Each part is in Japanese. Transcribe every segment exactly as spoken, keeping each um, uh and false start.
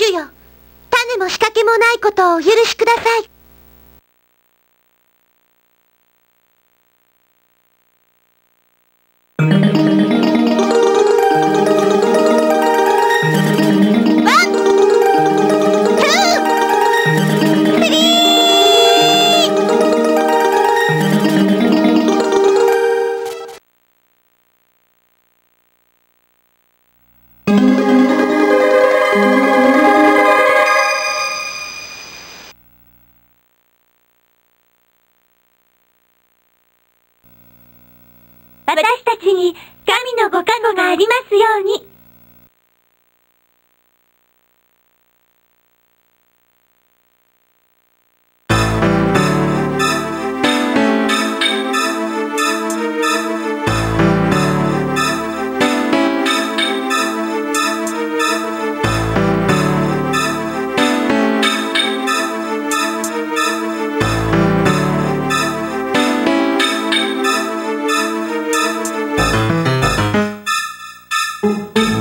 主よ、種も仕掛けもないことをお許しください。私たちに神のご加護がありますように。Thank you.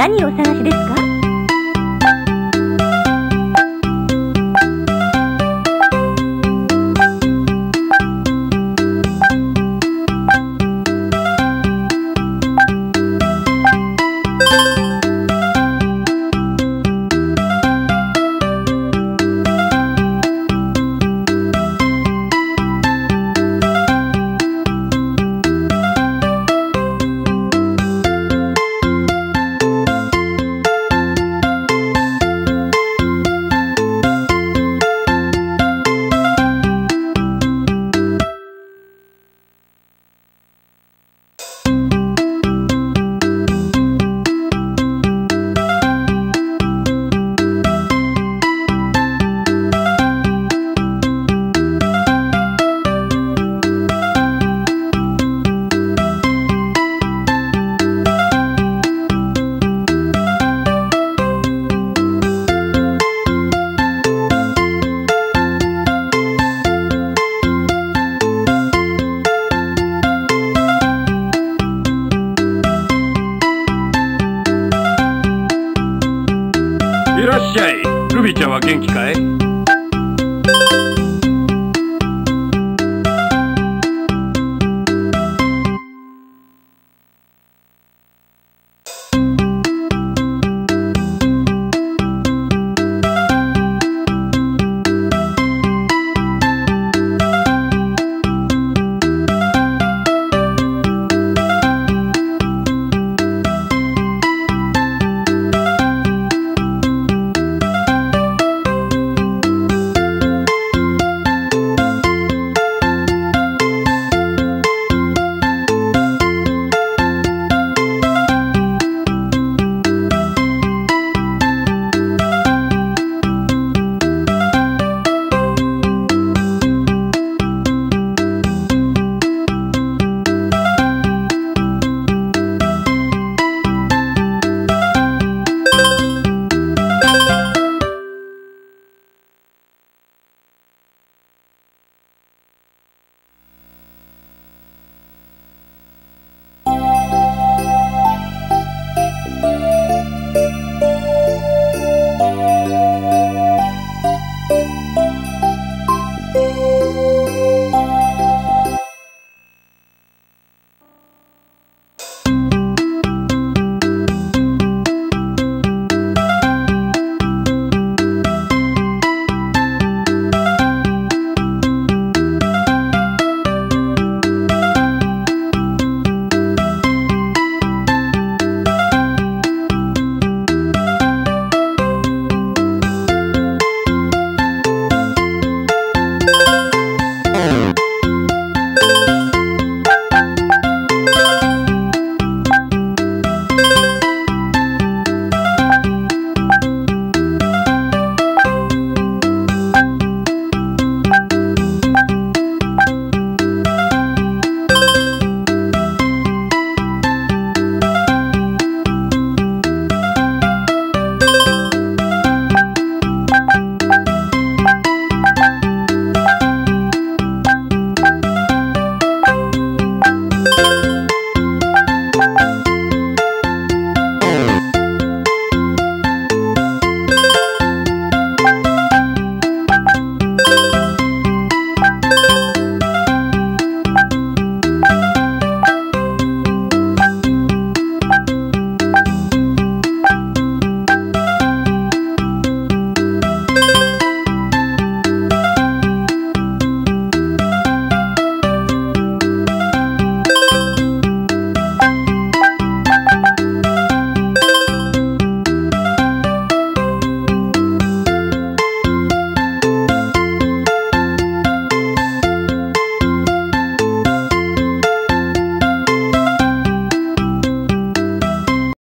何をお探しですか？元気かい？